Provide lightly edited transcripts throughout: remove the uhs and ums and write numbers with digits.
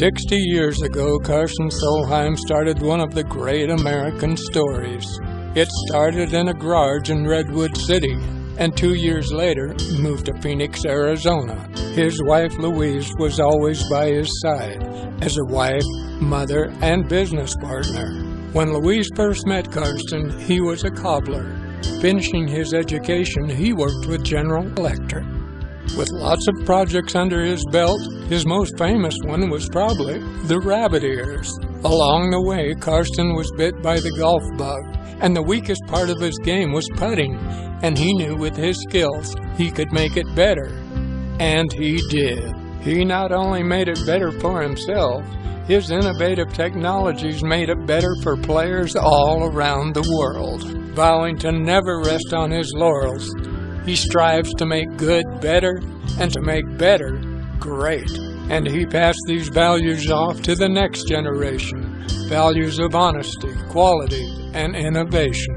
60 years ago, Carson Solheim started one of the great American stories. It started in a garage in Redwood City, and 2 years later moved to Phoenix, Arizona. His wife, Louise, was always by his side as a wife, mother, and business partner. When Louise first met Karsten, he was a cobbler. Finishing his education, he worked with General Electric. With lots of projects under his belt, his most famous one was probably the rabbit ears. Along the way, Karsten was bit by the golf bug, and the weakest part of his game was putting, and he knew with his skills he could make it better. And he did. He not only made it better for himself, his innovative technologies made it better for players all around the world. Vowing to never rest on his laurels, he strives to make good better and to make better great. And he passed these values off to the next generation, values of honesty, quality, and innovation.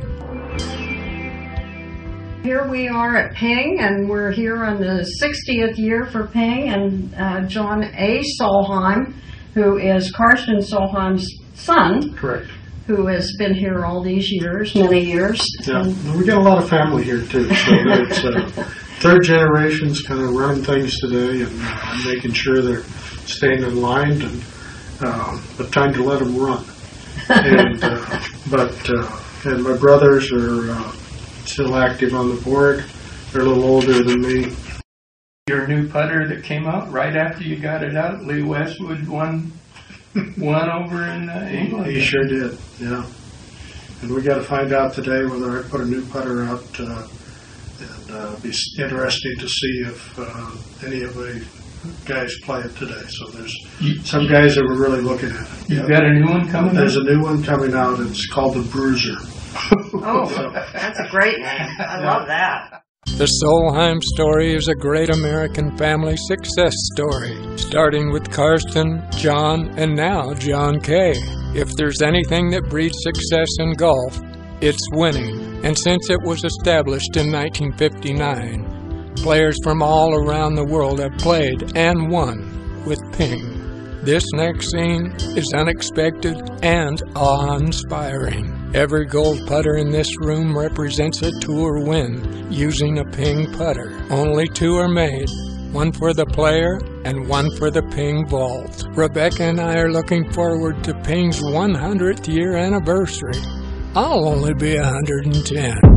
Here we are at Ping, and we're here on the 60th year for Ping, and John A. Solheim, who is Karsten Solheim's son. Correct. Who has been here all these years, many years. Yeah, we got a lot of family here too. So it's third generation's kind of running things today and making sure they're staying in line, and but time to let them run. And and my brothers are still active on the board. They're a little older than me. Your new putter that came out right after you got it out, Lee Westwood won over in England. He sure did, yeah. And we got to find out today whether I put a new putter out. And be interesting to see if any of the guys play it today. So there's some guys that were really looking at it. You've got a new one coming? There's a new one coming out. It's called the Bruiser. Oh, so, that's a great name. I love that. The Solheim story is a great American family success story, starting with Karsten, John, and now John K. If there's anything that breeds success in golf, it's winning. And since it was established in 1959, players from all around the world have played and won with Ping. This next scene is unexpected and awe-inspiring. Every gold putter in this room represents a tour win using a Ping putter. Only two are made, one for the player and one for the Ping vault. Rebecca and I are looking forward to Ping's 100th year anniversary. I'll only be 110.